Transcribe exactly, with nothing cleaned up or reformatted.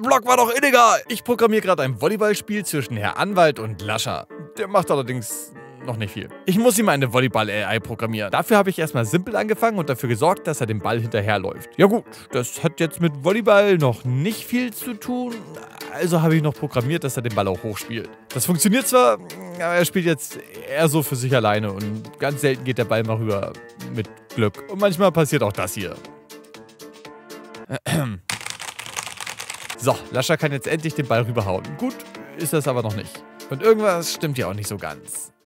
mein Blog war doch illegal. Ich programmiere gerade ein Volleyballspiel zwischen Herr Anwalt und Lascher. Der macht allerdings noch nicht viel. Ich muss ihm eine Volleyball-A I programmieren. Dafür habe ich erstmal simpel angefangen und dafür gesorgt, dass er dem Ball hinterherläuft. Ja gut, das hat jetzt mit Volleyball noch nicht viel zu tun. Also habe ich noch programmiert, dass er den Ball auch hochspielt. Das funktioniert zwar, aber er spielt jetzt eher so für sich alleine und ganz selten geht der Ball mal rüber. Mit Glück. Und manchmal passiert auch das hier. So, Lascher kann jetzt endlich den Ball rüberhauen. Gut ist das aber noch nicht. Und irgendwas stimmt ja auch nicht so ganz.